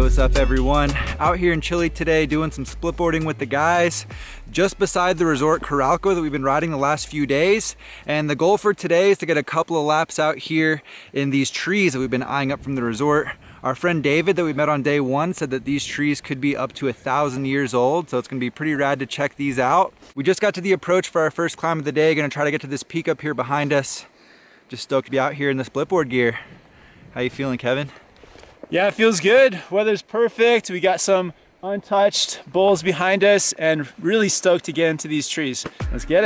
What's up everyone? Out here in Chile today doing some splitboarding with the guys just beside the resort Corralco that we've been riding the last few days, and the goal for today is to get a couple of laps out here in these trees that we've been eyeing up from the resort. Our friend David that we met on day one said that these trees could be up to 1,000 years old, so it's gonna be pretty rad to check these out. We just got to the approach for our first climb of the day, gonna try to get to this peak up here behind us. Just stoked to be out here in the splitboard gear. How you feeling, Kevin? Yeah, it feels good. Weather's perfect. We got some untouched bowls behind us and really stoked to get into these trees. Let's get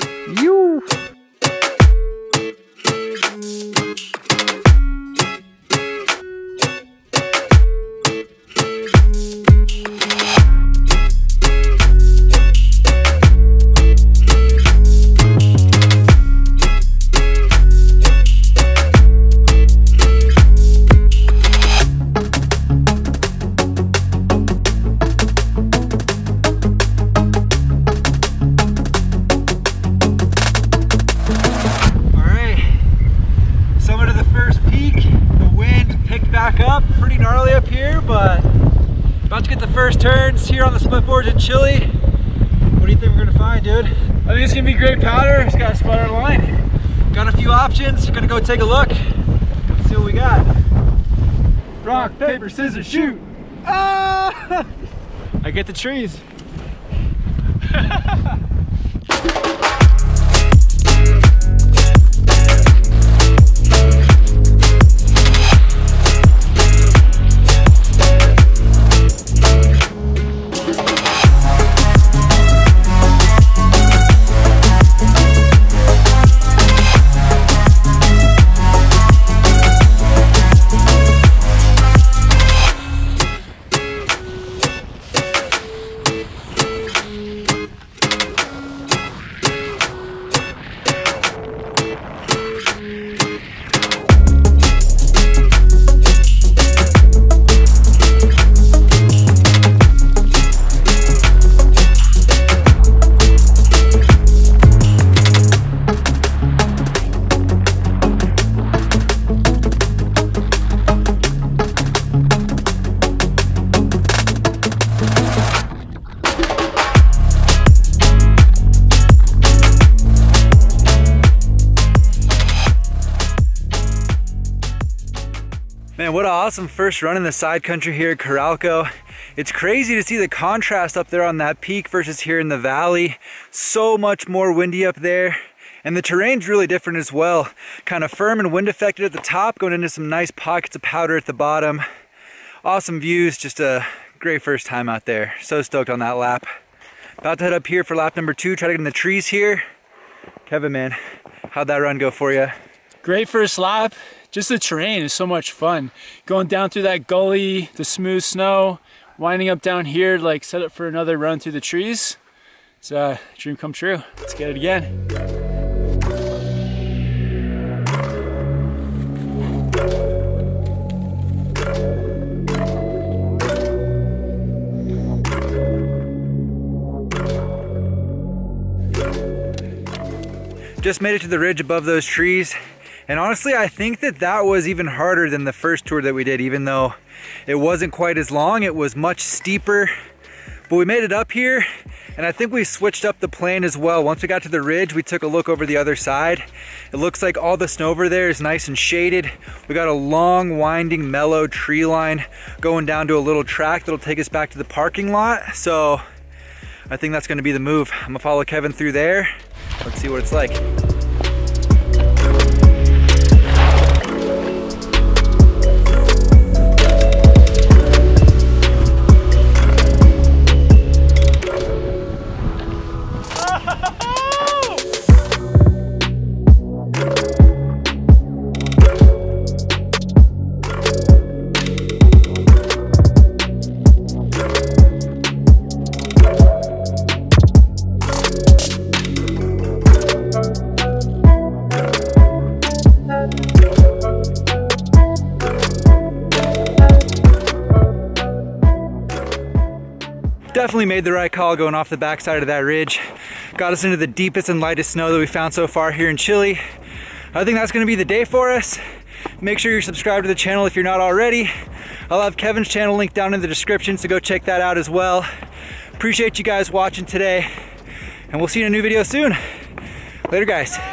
it. Yoo. Up. Pretty gnarly up here, but about to get the first turns here on the splitboards in Chile. What do you think we're gonna find, dude? I think it's gonna be great powder. It's got a spider line. Got a few options. Gonna go take a look. Let's see what we got. Rock, paper, scissors, shoot! Ah! I get the trees. Man, what an awesome first run in the side country here at Corralco. It's crazy to see the contrast up there on that peak versus here in the valley. So much more windy up there. And the terrain's really different as well. Kind of firm and wind affected at the top, going into some nice pockets of powder at the bottom. Awesome views, just a great first time out there. So stoked on that lap. About to head up here for lap number 2, try to get in the trees here. Kevin, man, how'd that run go for you? Great first lap. Just the terrain is so much fun. Going down through that gully, the smooth snow, winding up down here, like set up for another run through the trees. It's a dream come true. Let's get it again. Just made it to the ridge above those trees. And honestly, I think that was even harder than the first tour that we did, even though it wasn't quite as long, it was much steeper. But we made it up here, and I think we switched up the plan as well. Once we got to the ridge, we took a look over the other side. It looks like all the snow over there is nice and shaded. We got a long, winding, mellow tree line going down to a little track that'll take us back to the parking lot. So I think that's gonna be the move. I'm gonna follow Kevin through there. Let's see what it's like. definitely made the right call going off the backside of that ridge. Got us into the deepest and lightest snow that we found so far here in Chile. I think that's gonna be the day for us. Make sure you're subscribed to the channel if you're not already. I'll have Kevin's channel linked down in the description, so go check that out as well. Appreciate you guys watching today, and we'll see you in a new video soon. Later, guys.